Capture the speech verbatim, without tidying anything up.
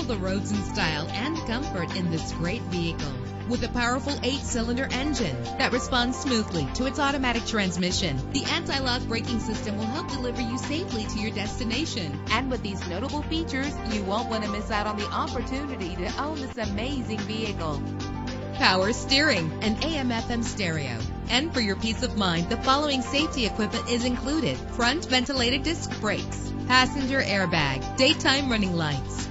Travel the roads in style and comfort in this great vehicle. With a powerful eight-cylinder engine that responds smoothly to its automatic transmission, the anti-lock braking system will help deliver you safely to your destination. And with these notable features, you won't want to miss out on the opportunity to own this amazing vehicle. Power steering and A M F M stereo. And for your peace of mind, the following safety equipment is included: front ventilated disc brakes, passenger airbag, daytime running lights.